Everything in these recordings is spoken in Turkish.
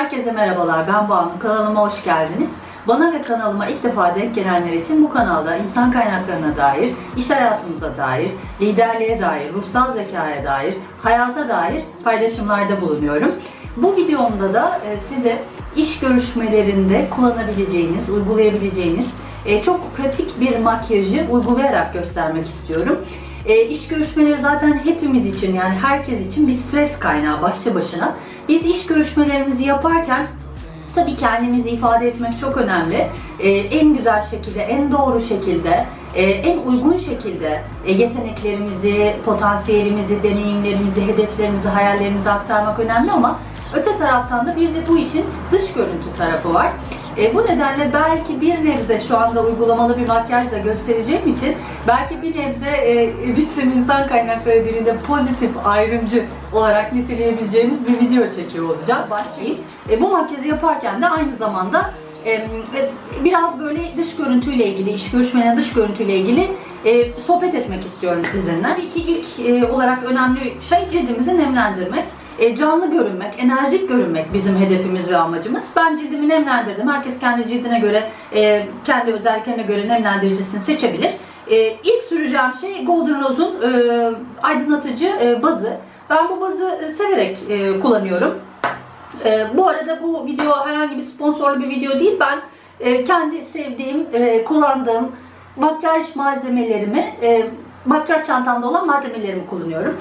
Herkese merhabalar, ben Banu, kanalıma hoş geldiniz. Bana ve kanalıma ilk defa denk gelenler için bu kanalda insan kaynaklarına dair, iş hayatımıza dair, liderliğe dair, ruhsal zekaya dair, hayata dair paylaşımlarda bulunuyorum. Bu videomda da size iş görüşmelerinde kullanabileceğiniz, uygulayabileceğiniz çok pratik bir makyajı uygulayarak göstermek istiyorum. İş görüşmeleri zaten hepimiz için, yani herkes için bir stres kaynağı başlı başına. Biz iş görüşmelerimizi yaparken tabii kendimizi ifade etmek çok önemli. En güzel şekilde, en doğru şekilde, en uygun şekilde yeteneklerimizi, potansiyelimizi, deneyimlerimizi, hedeflerimizi, hayallerimizi aktarmak önemli ama öte taraftan da bir de bu işin dış görüntü tarafı var. Bu nedenle belki bir nebze şu anda uygulamalı bir makyajla göstereceğim için belki bir nebze bütün insan kaynakları dilinde pozitif ayrımcı olarak niteleyebileceğimiz bir video çekiyor olacağım. Başlayayım. Bu makyajı yaparken de aynı zamanda biraz böyle dış görüntüyle ilgili, iş görüşmelerine dış görüntüyle ilgili sohbet etmek istiyorum sizinle. Tabii ki ilk olarak önemli şey cildimizi nemlendirmek. Canlı görünmek, enerjik görünmek bizim hedefimiz ve amacımız. Ben cildimi nemlendirdim. Herkes kendi cildine göre, kendi özelliklerine göre nemlendiricisini seçebilir. İlk süreceğim şey Golden Rose'un aydınlatıcı bazı. Ben bu bazı severek kullanıyorum. Bu arada bu video herhangi bir sponsorlu bir video değil. Ben kendi sevdiğim, kullandığım makyaj malzemelerimi, makyaj çantamda olan malzemelerimi kullanıyorum.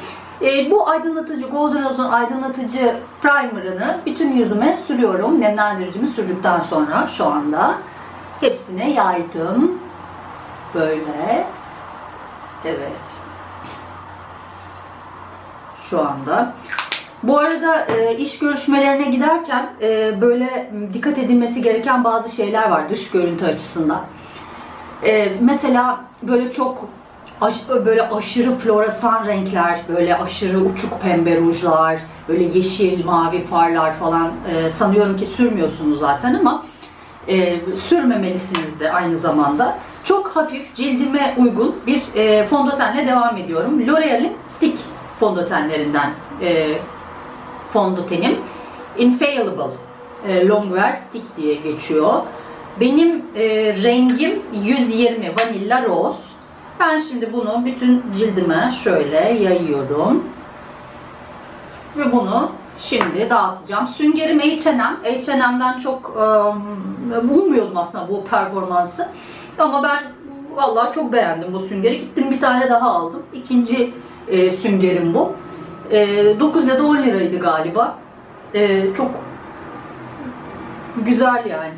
Bu aydınlatıcı, Golden Rose'un aydınlatıcı primerını bütün yüzüme sürüyorum. Nemlendiricimi sürdükten sonra şu anda hepsine yaydım. Böyle. Evet. Şu anda. Bu arada iş görüşmelerine giderken böyle dikkat edilmesi gereken bazı şeyler var dış görüntü açısından. Mesela böyle çok böyle aşırı floresan renkler, böyle aşırı uçuk pembe rujlar, böyle yeşil, mavi farlar falan sanıyorum ki sürmüyorsunuz zaten ama sürmemelisiniz de aynı zamanda. Çok hafif, cildime uygun bir fondötenle devam ediyorum. L'Oreal'in Stick fondötenlerinden fondötenim. Infallible, Longwear Stick diye geçiyor. Benim rengim 120 Vanilla Rose. Ben şimdi bunu bütün cildime şöyle yayıyorum. Ve bunu şimdi dağıtacağım. Süngerim Elçenem. Elçenem'den çok bulmuyordum aslında bu performansı. Ama ben vallahi çok beğendim bu süngeri. Gittim bir tane daha aldım. İkinci süngerim bu. 9 ya da 10 liraydı galiba. Çok güzel yani.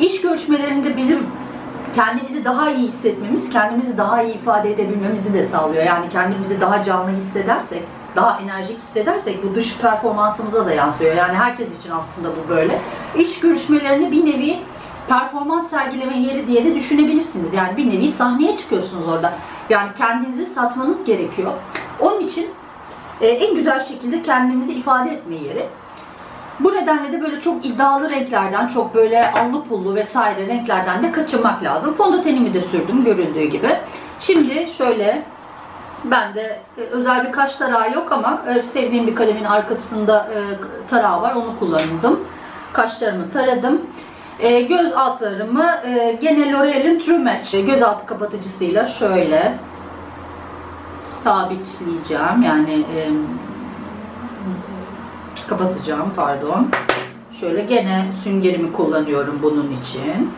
İş görüşmelerinde bizim kendimizi daha iyi hissetmemiz, kendimizi daha iyi ifade edebilmemizi de sağlıyor. Yani kendimizi daha canlı hissedersek, daha enerjik hissedersek bu dış performansımıza da yansıyor. Yani herkes için aslında bu böyle. İş görüşmelerini bir nevi performans sergileme yeri diye de düşünebilirsiniz. Yani bir nevi sahneye çıkıyorsunuz orada. Yani kendinizi satmanız gerekiyor. Onun için en güzel şekilde kendimizi ifade etme yeri. Bu nedenle de böyle çok iddialı renklerden, çok böyle allı pullu vesaire renklerden de kaçınmak lazım. Fondötenimi de sürdüm göründüğü gibi. Şimdi şöyle, bende özel bir kaş tarağı yok ama sevdiğim bir kalemin arkasında tarağı var, onu kullandım. Kaşlarımı taradım. Göz altlarımı gene L'Oreal'in True Match gözaltı kapatıcısıyla şöyle sabitleyeceğim. Yani kapatacağım, pardon. Şöyle gene süngerimi kullanıyorum bunun için.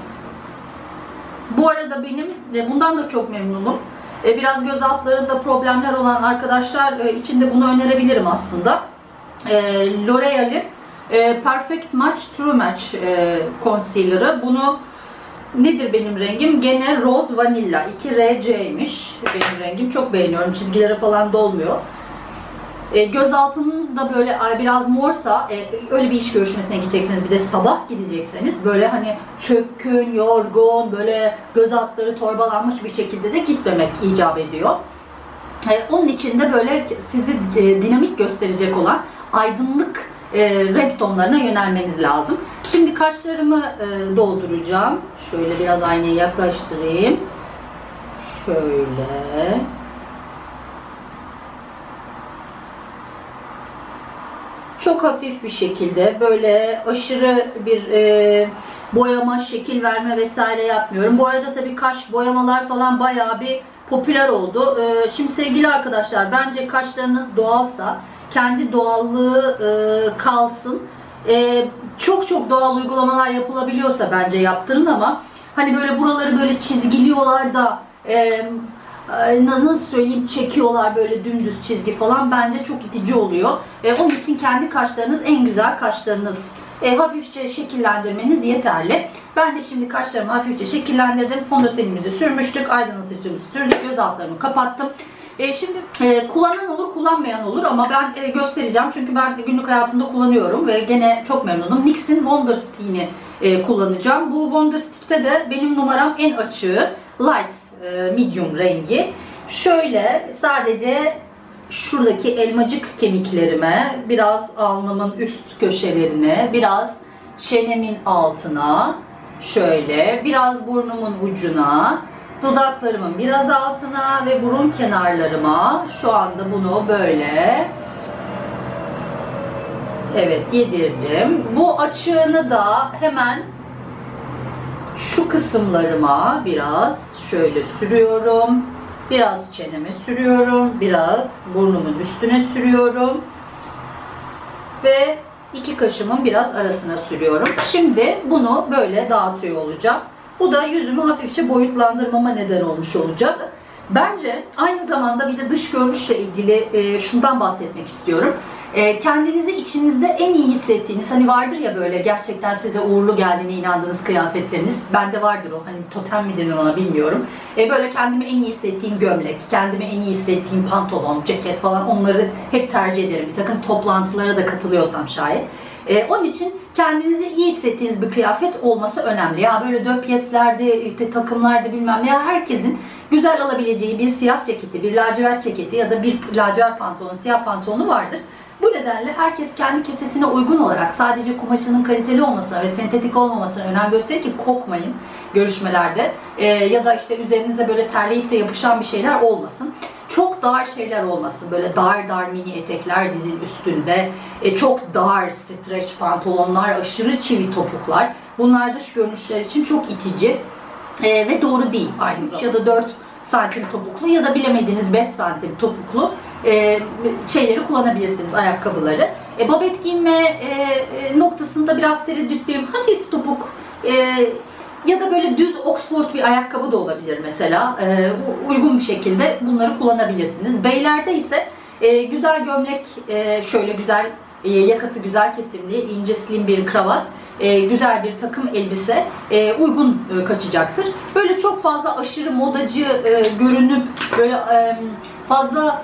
Bu arada benim bundan da çok memnunum. Biraz göz altlarında problemler olan arkadaşlar için de bunu önerebilirim aslında. L'Oreal'in Perfect Match True Match Concealer'ı. Bunu nedir benim rengim? Gene Rose Vanilla 2RC'ymiş benim rengim. Çok beğeniyorum. Çizgilere falan dolmuyor. Gözaltınız da böyle biraz morsa, öyle bir iş görüşmesine gidecekseniz, bir de sabah gidecekseniz böyle hani çökkün, yorgun, böyle göz altları torbalanmış bir şekilde de gitmemek icap ediyor. Onun için de böyle sizi dinamik gösterecek olan aydınlık renk tonlarına yönelmeniz lazım. Şimdi kaşlarımı dolduracağım. Şöyle biraz aynaya yaklaştırayım. Şöyle. Çok hafif bir şekilde, böyle aşırı bir boyama, şekil verme vesaire yapmıyorum. Bu arada tabii kaş boyamalar falan bayağı bir popüler oldu. Şimdi sevgili arkadaşlar, bence kaşlarınız doğalsa kendi doğallığı kalsın. Çok çok doğal uygulamalar yapılabiliyorsa bence yaptırın, ama hani böyle buraları böyle çizgiliyorlar da nasıl söyleyeyim, çekiyorlar böyle dümdüz çizgi falan, bence çok itici oluyor. Onun için kendi kaşlarınız, en güzel kaşlarınız, hafifçe şekillendirmeniz yeterli. Ben de şimdi kaşlarımı hafifçe şekillendirdim. Fondötenimizi sürmüştük, aydınlatıcımızı sürdük, göz altlarımı kapattım. Şimdi kullanan olur, kullanmayan olur, ama ben göstereceğim. Çünkü ben günlük hayatımda kullanıyorum ve gene çok memnunum. NYX'in Wonder Stick'ini kullanacağım. Bu Wonder Stick'te de benim numaram en açığı Light Medium rengi. Şöyle sadece şuradaki elmacık kemiklerime, biraz alnımın üst köşelerine, biraz çenemin altına, şöyle biraz burnumun ucuna, dudaklarımın biraz altına ve burun kenarlarıma şu anda bunu böyle, evet, yedirdim. Bu açığını da hemen şu kısımlarıma biraz şöyle sürüyorum. Biraz çeneme sürüyorum. Biraz burnumun üstüne sürüyorum. Ve iki kaşımın biraz arasına sürüyorum. Şimdi bunu böyle dağıtıyor olacağım. Bu da yüzümü hafifçe boyutlandırmama neden olmuş olacak. Bence aynı zamanda bir de dış görünüşle ilgili şundan bahsetmek istiyorum. Kendinizi içinizde en iyi hissettiğiniz, hani vardır ya böyle gerçekten size uğurlu geldiğine inandığınız kıyafetleriniz, bende vardır o, hani totem mi denir ona bilmiyorum. Böyle kendimi en iyi hissettiğim gömlek, kendimi en iyi hissettiğim pantolon, ceket falan, onları hep tercih ederim. Bir takım toplantılara da katılıyorsam şayet. Onun için kendinizi iyi hissettiğiniz bir kıyafet olması önemli. Ya böyle döpyeslerde, işte takımlarda, bilmem ne, ya herkesin güzel alabileceği bir siyah ceketi, bir lacivert ceketi ya da bir lacivert pantolonu, siyah pantolonu vardır. Bu nedenle herkes kendi kesesine uygun olarak sadece kumaşının kaliteli olmasına ve sentetik olmamasına önem gösterir ki kokmayın görüşmelerde. Ya da işte üzerinize böyle terleyip de yapışan bir şeyler olmasın. Çok dar şeyler olmasın. Böyle dar dar mini etekler dizin üstünde. Çok dar streç pantolonlar, aşırı çivi topuklar. Bunlar dış görünüşler için çok itici ve doğru değil aynı zamanda. Ya da 4 santim topuklu ya da bilemediğiniz 5 santim topuklu şeyleri kullanabilirsiniz, ayakkabıları. Babet giyinme noktasında biraz tereddütlüyüm. Hafif topuk ya da böyle düz Oxford bir ayakkabı da olabilir mesela. Uygun bir şekilde bunları kullanabilirsiniz. Beylerde ise güzel gömlek, şöyle güzel yakası güzel kesimli, ince slim bir kravat, güzel bir takım elbise uygun kaçacaktır. Böyle çok fazla aşırı modacı görünüp böyle fazla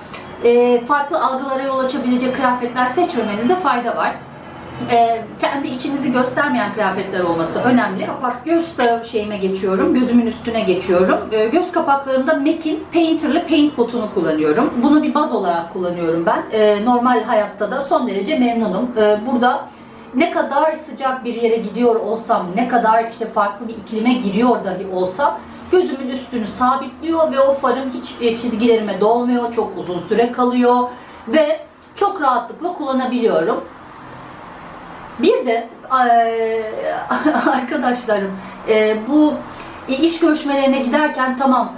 farklı algılara yol açabilecek kıyafetler seçmemenizde fayda var. Kendi içinizi göstermeyen kıyafetler olması önemli. Kapak göz şeyime geçiyorum. Gözümün üstüne geçiyorum. Göz kapaklarımda Mac'in Painter'lı Paint Pot'unu kullanıyorum. Bunu bir baz olarak kullanıyorum ben. Normal hayatta da son derece memnunum. Burada ne kadar sıcak bir yere gidiyor olsam, ne kadar işte farklı bir iklime giriyor dahi olsam, gözümün üstünü sabitliyor ve o farım hiç çizgilerime dolmuyor. Çok uzun süre kalıyor ve çok rahatlıkla kullanabiliyorum. Bir de arkadaşlarım, bu iş görüşmelerine giderken tamam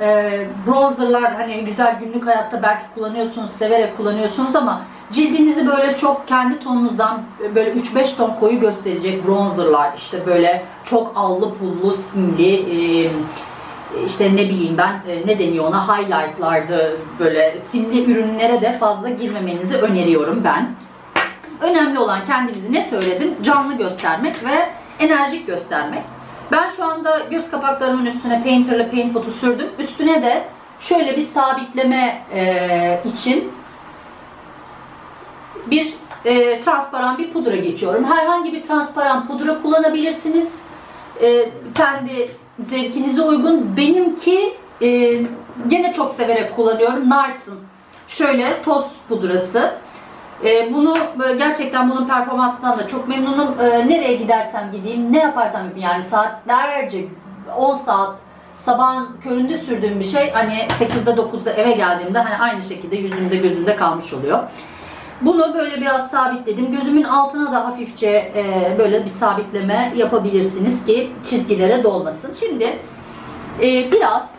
bronzerlar, hani güzel günlük hayatta belki kullanıyorsunuz, severek kullanıyorsunuz, ama cildinizi böyle çok kendi tonunuzdan böyle 3-5 ton koyu gösterecek bronzerlar, işte böyle çok allı pullu simli, işte ne bileyim ben ne deniyor ona, highlightlardı, böyle simli ürünlere de fazla girmemenizi öneriyorum ben. Önemli olan kendimizi, ne söyledim, canlı göstermek ve enerjik göstermek. Ben şu anda göz kapaklarımın üstüne Painter'lı Paint Pot'u sürdüm. Üstüne de şöyle bir sabitleme için bir transparan bir pudra geçiyorum. Herhangi bir transparan pudra kullanabilirsiniz. Kendi zevkinize uygun. Benimki gene çok severek kullanıyorum. Nars'ın şöyle toz pudrası. Bunu gerçekten, bunun performansından da çok memnunum. Nereye gidersem gideyim, ne yaparsam yapayım, yani saatlerce 10 saat sabahın köründe sürdüğüm bir şey, hani 8'de 9'da eve geldiğimde hani aynı şekilde yüzümde gözümde kalmış oluyor. Bunu böyle biraz sabitledim. Gözümün altına da hafifçe böyle bir sabitleme yapabilirsiniz ki çizgilere dolmasın. Şimdi biraz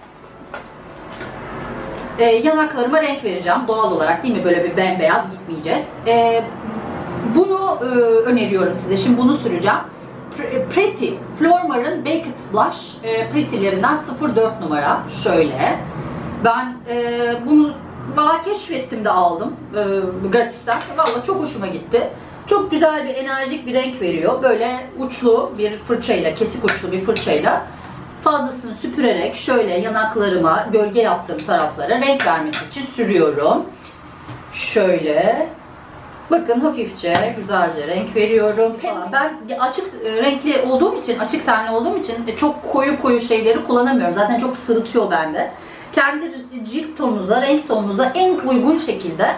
yanaklarıma renk vereceğim. Doğal olarak değil mi? Böyle bir bembeyaz gitmeyeceğiz. Bunu öneriyorum size. Şimdi bunu süreceğim. Pretty. Flormar'ın Baked Blush Pretty'lerinden 04 numara. Şöyle. Ben bunu valla keşfettim de aldım. Gratis'ten. Valla çok hoşuma gitti. Çok güzel bir enerjik bir renk veriyor. Böyle uçlu bir fırçayla, kesik uçlu bir fırçayla fazlasını süpürerek şöyle yanaklarıma, gölge yaptığım taraflara renk vermesi için sürüyorum. Şöyle. Bakın hafifçe, güzelce renk veriyorum. Ben açık renkli olduğum için, açık tenli olduğum için çok koyu koyu şeyleri kullanamıyorum. Zaten çok sırıtıyor bende. Kendi cilt tonunuza, renk tonunuza en uygun şekilde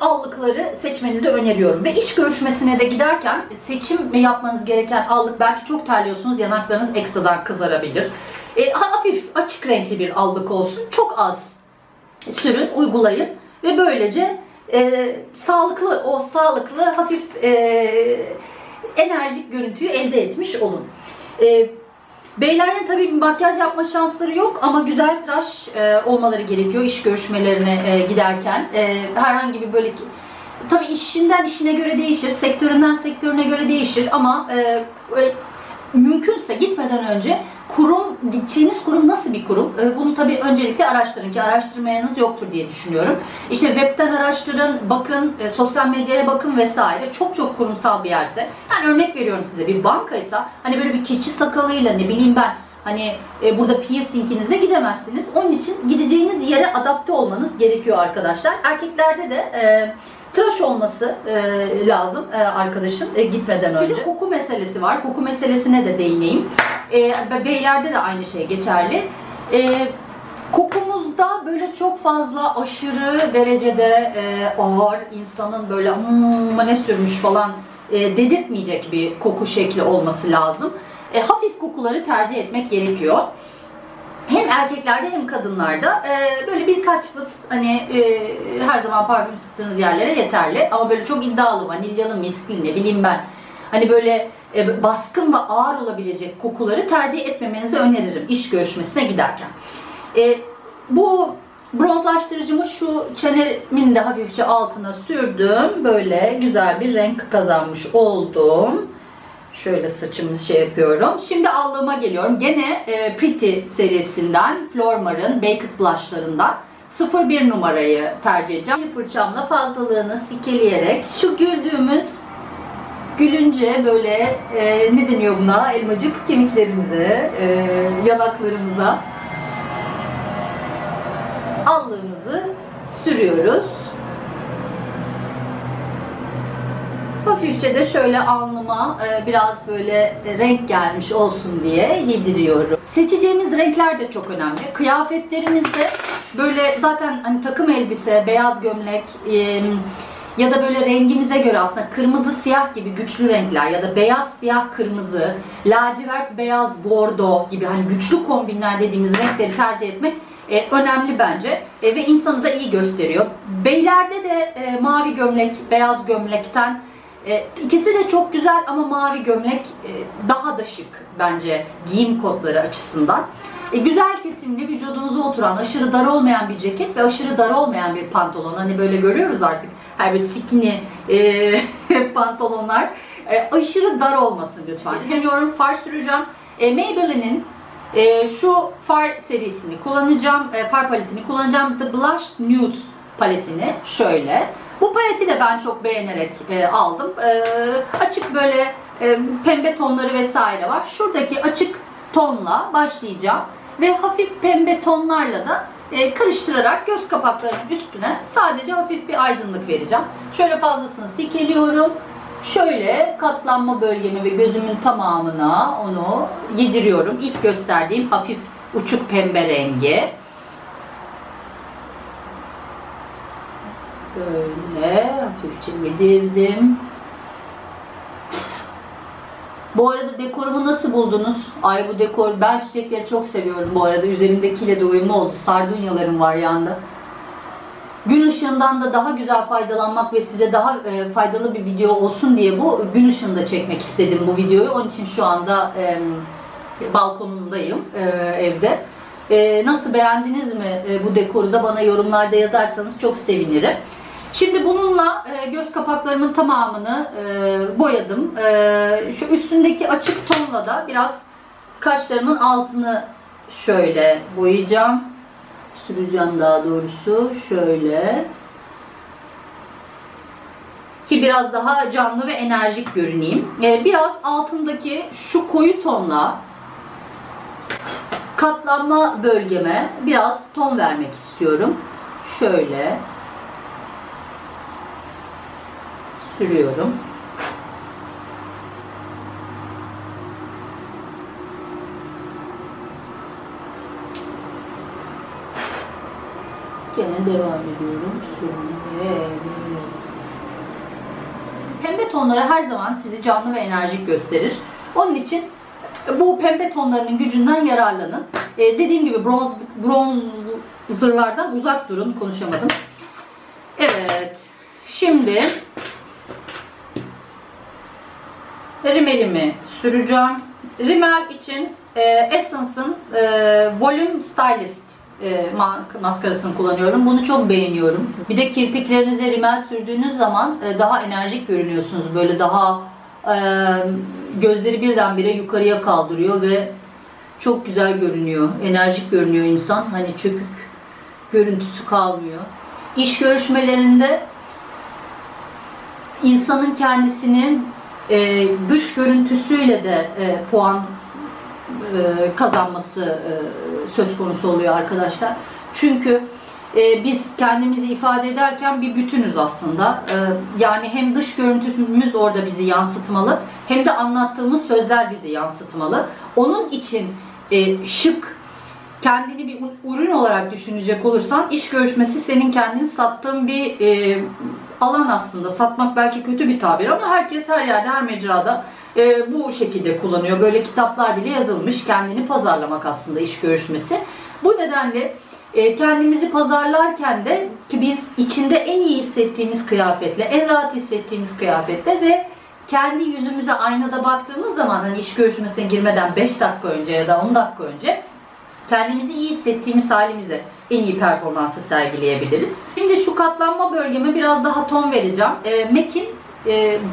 allıkları seçmenizi öneriyorum. Ve iş görüşmesine de giderken seçim yapmanız gereken allık, belki çok terliyorsunuz, yanaklarınız ekstradan kızarabilir. Hafif açık renkli bir allık olsun. Çok az sürün, uygulayın ve böylece sağlıklı, o sağlıklı hafif enerjik görüntüyü elde etmiş olun. Beylerin tabii makyaj yapma şansları yok ama güzel tıraş olmaları gerekiyor iş görüşmelerine giderken. Herhangi bir böyle, tabii işinden işine göre değişir, sektöründen sektörüne göre değişir ama mümkünse gitmeden önce kurum, gideceğiniz kurum nasıl bir kurum? Bunu tabii öncelikle araştırın ki araştırmayanız yoktur diye düşünüyorum. İşte webten araştırın, bakın, sosyal medyaya bakın vesaire. Çok çok kurumsal bir yerse, yani örnek veriyorum size, bir bankaysa hani böyle bir keçi sakalıyla, ne bileyim ben, hani burada piercinginizle gidemezsiniz. Onun için gideceğiniz yere adapte olmanız gerekiyor arkadaşlar. Erkeklerde de tıraş olması lazım arkadaşın gitmeden önce. Bir de koku meselesi var. Koku meselesine de değineyim. Beylerde de aynı şey geçerli. Kokumuzda böyle çok fazla aşırı derecede ağır, insanın böyle ne sürmüş falan dedirtmeyecek bir koku şekli olması lazım. Hafif kokuları tercih etmek gerekiyor. Hem erkeklerde hem kadınlarda böyle birkaç fıs, hani her zaman parfüm sıktığınız yerlere yeterli. Ama böyle çok iddialı, vanilyalı, miskli, ne bileyim ben, hani böyle baskın ve ağır olabilecek kokuları tercih etmemenizi öneririm iş görüşmesine giderken. Bu bronzlaştırıcımı şu çenemin de hafifçe altına sürdüm. Böyle güzel bir renk kazanmış oldum. Şöyle saçımı şey yapıyorum. Şimdi allığıma geliyorum. Gene Pretty serisinden, Flormar'ın Baked Blush'larından 01 numarayı tercih edeceğim. Bir fırçamla fazlalığını silkeleyerek şu güldüğümüz, gülünce böyle ne deniyor buna? Elmacık kemiklerimize, yanaklarımıza allığımızı sürüyoruz. Hafifçe de şöyle alnıma biraz böyle renk gelmiş olsun diye yediriyorum. Seçeceğimiz renkler de çok önemli. Kıyafetlerimizde böyle zaten hani takım elbise, beyaz gömlek ya da böyle rengimize göre aslında kırmızı siyah gibi güçlü renkler ya da beyaz siyah kırmızı, lacivert beyaz bordo gibi hani güçlü kombinler dediğimiz renkleri tercih etmek önemli bence ve insanı da iyi gösteriyor. Beylerde de mavi gömlek, beyaz gömlekten ikisi de çok güzel ama mavi gömlek daha da şık bence giyim kodları açısından. Güzel kesimli, vücudunuza oturan, aşırı dar olmayan bir ceket ve aşırı dar olmayan bir pantolon. Hani böyle görüyoruz artık her bir skinny pantolonlar. Aşırı dar olmasın lütfen. Deniyorum, far süreceğim. Maybelline'in şu far serisini kullanacağım, far paletini kullanacağım. The Blushed Nudes paletini şöyle. Bu paleti de ben çok beğenerek aldım. Açık böyle pembe tonları vesaire var. Şuradaki açık tonla başlayacağım. Ve hafif pembe tonlarla da karıştırarak göz kapaklarının üstüne sadece hafif bir aydınlık vereceğim. Şöyle fazlasını silkeliyorum. Şöyle katlanma bölgemi ve gözümün tamamına onu yediriyorum. İlk gösterdiğim hafif uçuk pembe rengi. Böyle hafifçe yedirdim. Bu arada dekorumu nasıl buldunuz? Ay bu dekor, ben çiçekleri çok seviyorum bu arada. Üzerimdekiyle de uyumlu oldu. Sardunyalarım var yanında. Gün ışığından da daha güzel faydalanmak ve size daha faydalı bir video olsun diye bu gün ışığında çekmek istedim bu videoyu. Onun için şu anda balkonumdayım evde. Nasıl, beğendiniz mi bu dekoru da bana yorumlarda yazarsanız çok sevinirim. Şimdi bununla göz kapaklarımın tamamını boyadım. Şu üstündeki açık tonla da biraz kaşlarımın altını şöyle boyayacağım. Süreceğim daha doğrusu. Şöyle. Ki biraz daha canlı ve enerjik görüneyim. Biraz altındaki şu koyu tonla katlanma bölgeme biraz ton vermek istiyorum. Şöyle. Sürüyorum. Gene devam ediyorum. Pembe tonları her zaman sizi canlı ve enerjik gösterir. Onun için bu pembe tonlarının gücünden yararlanın. Dediğim gibi bronzerlardan uzak durun. Konuşamadım. Evet. Şimdi rimelimi süreceğim. Rimel için Essence'ın Volume Stylist maskarasını kullanıyorum. Bunu çok beğeniyorum. Bir de kirpiklerinize rimel sürdüğünüz zaman daha enerjik görünüyorsunuz. Böyle daha gözleri birdenbire yukarıya kaldırıyor ve çok güzel görünüyor. Enerjik görünüyor insan. Hani çökük görüntüsü kalmıyor. İş görüşmelerinde insanın kendisini dış görüntüsüyle de puan kazanması söz konusu oluyor arkadaşlar. Çünkü biz kendimizi ifade ederken bir bütünüz aslında. Yani hem dış görüntümüz orada bizi yansıtmalı, hem de anlattığımız sözler bizi yansıtmalı. Onun için şık, kendini bir ürün olarak düşünecek olursan, iş görüşmesi senin kendini sattığın bir alan aslında. Satmak belki kötü bir tabir ama herkes her yerde, her mecrada bu şekilde kullanıyor. Böyle kitaplar bile yazılmış. Kendini pazarlamak aslında iş görüşmesi. Bu nedenle kendimizi pazarlarken de ki biz içinde en iyi hissettiğimiz kıyafetle, en rahat hissettiğimiz kıyafetle ve kendi yüzümüze aynada baktığımız zaman, hani iş görüşmesine girmeden 5 dakika önce ya da 10 dakika önce kendimizi iyi hissettiğimiz halimize en iyi performansı sergileyebiliriz. Şimdi şu katlanma bölgeme biraz daha ton vereceğim. MAC'in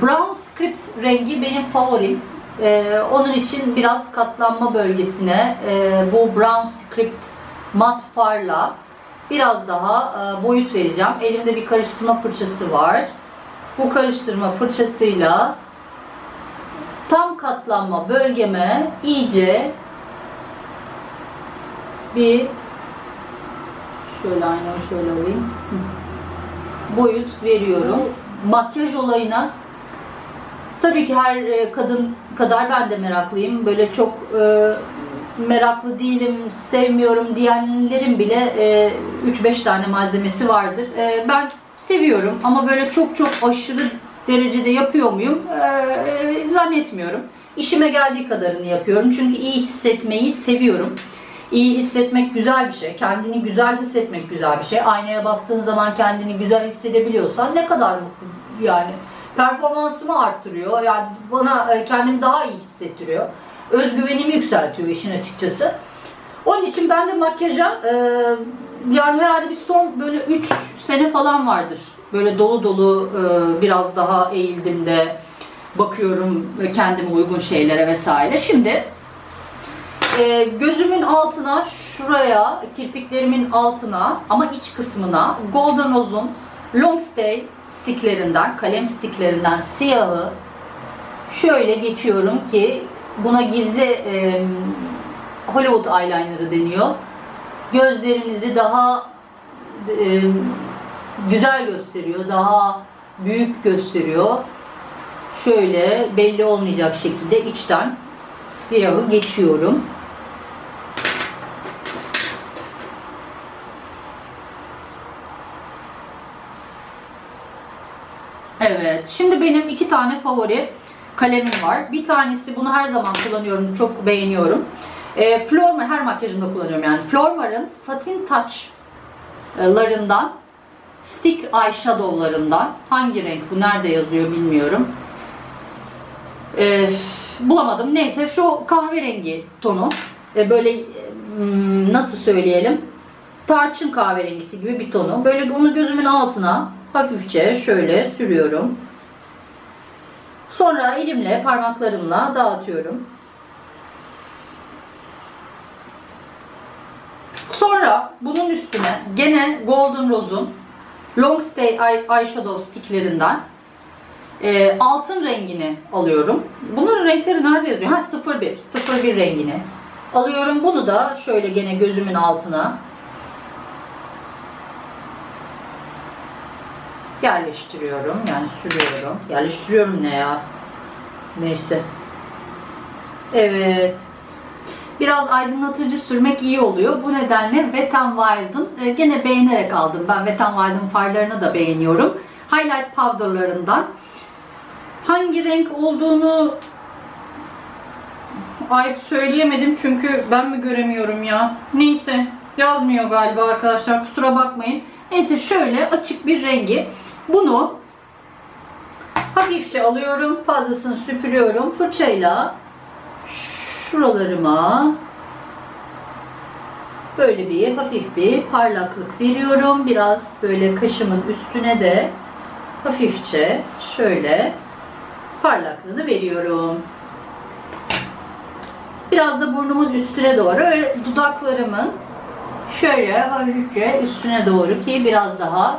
Brown Script rengi benim favorim. Onun için biraz katlanma bölgesine bu Brown Script mat farla biraz daha boyut vereceğim. Elimde bir karıştırma fırçası var. Bu karıştırma fırçasıyla tam katlanma bölgeme iyice bir şöyle aynaya şöyle alayım. Boyut veriyorum. Makyaj olayına tabii ki her kadın kadar ben de meraklıyım. Böyle çok meraklı değilim, sevmiyorum diyenlerin bile 3-5 tane malzemesi vardır. Ben seviyorum ama böyle çok çok aşırı derecede yapıyor muyum? Zannetmiyorum. İşime geldiği kadarını yapıyorum. Çünkü iyi hissetmeyi seviyorum. İyi hissetmek güzel bir şey. Kendini güzel hissetmek güzel bir şey. Aynaya baktığın zaman kendini güzel hissedebiliyorsan ne kadar mutlu yani. Performansımı arttırıyor. Yani bana kendimi daha iyi hissettiriyor. Özgüvenimi yükseltiyor işin açıkçası. Onun için ben de makyaja yani herhalde bir son böyle 3 sene falan vardır. Böyle dolu dolu biraz daha eğildim de bakıyorum kendime uygun şeylere vesaire. Şimdi gözümün altına, şuraya, kirpiklerimin altına ama iç kısmına Golden Rose'un Longwear Stick'lerinden, kalem stiklerinden siyahı şöyle geçiyorum ki buna gizli Hollywood eyeliner'ı deniyor. Gözlerinizi daha güzel gösteriyor, daha büyük gösteriyor. Şöyle belli olmayacak şekilde içten siyahı geçiyorum. Evet, şimdi benim 2 tane favori kalemim var. Bir tanesi, bunu her zaman kullanıyorum, çok beğeniyorum. Flormar, her makyajımda kullanıyorum yani. Flormar'ın Satin Touch'larından Stick eyeshadowlarından. Hangi renk bu? Nerede yazıyor bilmiyorum. Bulamadım. Neyse, şu kahverengi tonu. Böyle nasıl söyleyelim? Tarçın kahverengisi gibi bir tonu. Böyle onu gözümün altına hafifçe şöyle sürüyorum. Sonra elimle, parmaklarımla dağıtıyorum. Sonra bunun üstüne gene Golden Rose'un Long Stay Eyeshadow sticklerinden altın rengini alıyorum. Bunların renkleri nerede yazıyor? Ha, 01 rengini alıyorum. Bunu da şöyle gene gözümün altına yerleştiriyorum. Yani sürüyorum. Yerleştiriyorum ne ya? Neyse. Evet. Biraz aydınlatıcı sürmek iyi oluyor. Bu nedenle Wet n Wild'ın gene beğenerek aldım. Ben Wet n Wild'ın farlarını da beğeniyorum. Highlight powderlarından. Hangi renk olduğunu ait söyleyemedim. Çünkü ben mi göremiyorum ya? Neyse. Yazmıyor galiba arkadaşlar. Kusura bakmayın. Neyse, şöyle açık bir rengi. Bunu hafifçe alıyorum. Fazlasını süpürüyorum. Fırçayla şuralarıma böyle bir hafif bir parlaklık veriyorum. Biraz böyle kaşımın üstüne de hafifçe şöyle parlaklığını veriyorum. Biraz da burnumun üstüne doğru, dudaklarımın şöyle hafifçe üstüne doğru ki biraz daha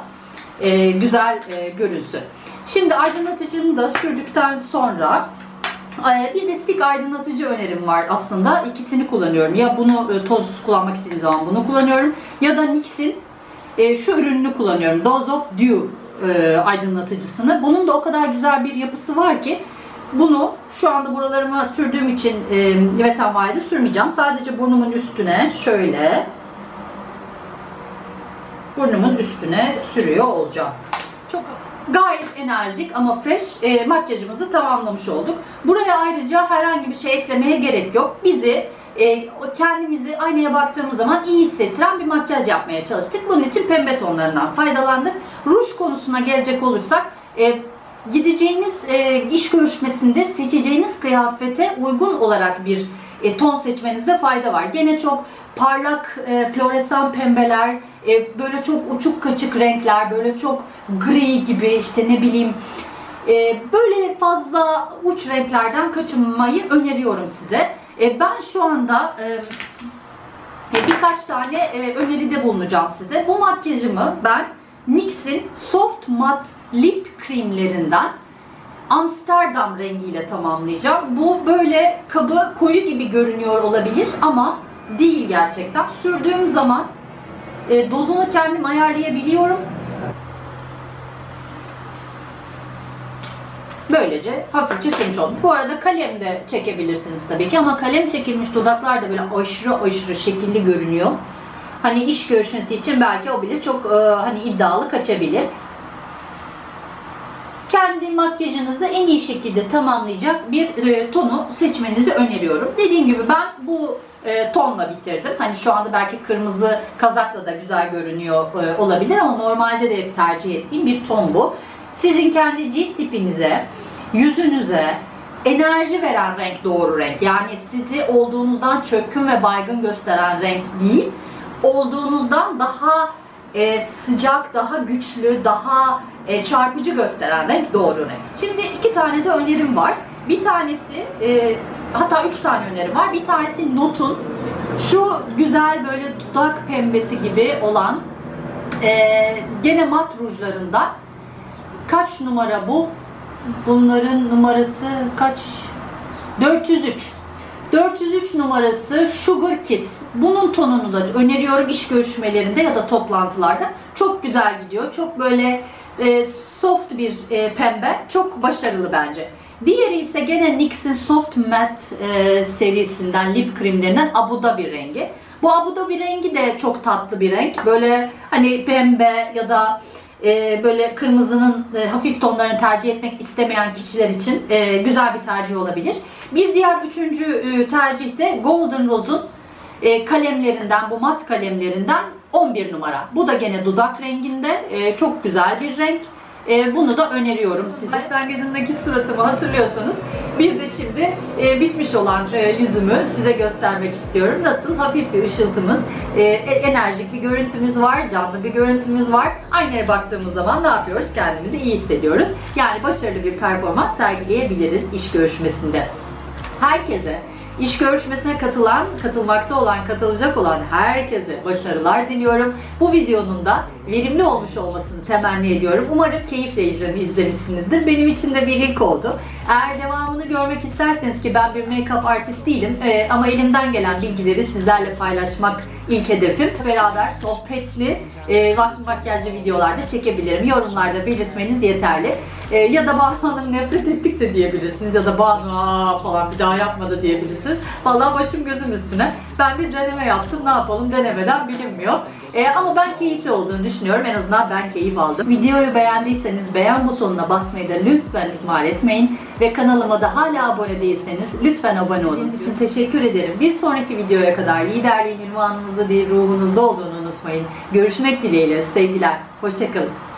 güzel görünsün. Şimdi aydınlatıcımı da sürdükten sonra bir de stick aydınlatıcı önerim var aslında. İkisini kullanıyorum. Ya bunu tozsuz kullanmak istediğim zaman bunu kullanıyorum. Ya da NYX'in şu ürününü kullanıyorum. Dose of Dew aydınlatıcısını. Bunun da o kadar güzel bir yapısı var ki bunu şu anda buralarıma sürdüğüm için Wet n Wild'ı sürmeyeceğim. Sadece burnumun üstüne şöyle burnumun üstüne sürüyor olacağım. Çok gayet enerjik ama fresh makyajımızı tamamlamış olduk. Buraya ayrıca herhangi bir şey eklemeye gerek yok. Bizi kendimizi aynaya baktığımız zaman iyi hissettiren bir makyaj yapmaya çalıştık. Bunun için pembe tonlarından faydalandık. Ruj konusuna gelecek olursak gideceğiniz iş görüşmesinde seçeceğiniz kıyafete uygun olarak bir ton seçmenizde fayda var. Gene çok parlak floresan pembeler, böyle çok uçuk kaçık renkler, böyle çok gri gibi, işte ne bileyim, böyle fazla uç renklerden kaçınmayı öneriyorum size. Ben şu anda birkaç tane öneride bulunacağım size. Bu makyajımı ben NYX'in Soft Matte Lip Cream'lerinden Amsterdam rengiyle tamamlayacağım. Bu böyle kabı koyu gibi görünüyor olabilir ama değil gerçekten. Sürdüğüm zaman dozunu kendim ayarlayabiliyorum. Böylece hafifçe sürmüş oldum. Bu arada kalem de çekebilirsiniz tabii ki ama kalem çekilmiş dudaklar da böyle aşırı aşırı şekilli görünüyor. Hani iş görüşmesi için belki o bile çok hani iddialı kaçabilir. Kendi makyajınızı en iyi şekilde tamamlayacak bir tonu seçmenizi öneriyorum. Dediğim gibi ben bu tonla bitirdim. Hani şu anda belki kırmızı kazakla da güzel görünüyor olabilir ama normalde de hep tercih ettiğim bir ton bu. Sizin kendi cilt tipinize, yüzünüze enerji veren renk doğru renk. Yani sizi olduğunuzdan çökkün ve baygın gösteren renk değil, olduğunuzdan daha sıcak, daha güçlü, daha çarpıcı gösteren renk doğru renk. Şimdi iki tane de önerim var. Bir tanesi, hatta üç tane önerim var. Bir tanesi Note'un şu güzel böyle dudak pembesi gibi olan gene mat rujlarında. Kaç numara bu? Bunların numarası kaç? 403. 403 numarası Sugar Kiss. Bunun tonunu da öneriyorum iş görüşmelerinde ya da toplantılarda. Çok güzel gidiyor. Çok böyle soft bir pembe. Çok başarılı bence. Diğeri ise gene NYX'in Soft Matte serisinden, lip kremlerinden Abu Dhabi rengi. Bu Abu Dhabi rengi de çok tatlı bir renk. Böyle hani pembe ya da böyle kırmızının hafif tonlarını tercih etmek istemeyen kişiler için güzel bir tercih olabilir. Bir diğer üçüncü tercih de Golden Rose'un kalemlerinden, bu mat kalemlerinden 11 numara. Bu da gene dudak renginde. Çok güzel bir renk. Bunu da öneriyorum size. Başlangıcındaki suratımı hatırlıyorsanız bir de şimdi bitmiş olan yüzümü size göstermek istiyorum. Nasıl? Hafif bir ışıltımız, enerjik bir görüntümüz var, canlı bir görüntümüz var. Aynaya baktığımız zaman ne yapıyoruz? Kendimizi iyi hissediyoruz. Yani başarılı bir performans sergileyebiliriz iş görüşmesinde. Herkese, iş görüşmesine katılacak olan herkese başarılar diliyorum. Bu videonun da verimli olmuş olmasını temenni ediyorum. Umarım keyifle izlemişsinizdir. Benim için de bir ilk oldu. Eğer devamını görmek isterseniz, ki ben bir make-up artist değilim ama elimden gelen bilgileri sizlerle paylaşmak ilk hedefim. Beraber sohbetli makyajlı videolarda çekebilirim. Yorumlarda belirtmeniz yeterli. Ya da Banu Hanım nefret ettik de diyebilirsiniz. Ya da Banu aa falan bir daha yapmadı diyebilirsiniz. Vallahi başım gözüm üstüne. Ben bir deneme yaptım. Ne yapalım, denemeden bilinmiyor. Ama ben keyifli olduğunu düşünüyorum. En azından ben keyif aldım. Videoyu beğendiyseniz beğen butonuna basmayı da lütfen ihmal etmeyin. Ve kanalıma da hala abone değilseniz lütfen abone olun. Sizin için teşekkür ederim. Bir sonraki videoya kadar liderliğin ünvanınızda değil ruhunuzda olduğunu unutmayın. Görüşmek dileğiyle. Sevgiler. Hoşçakalın.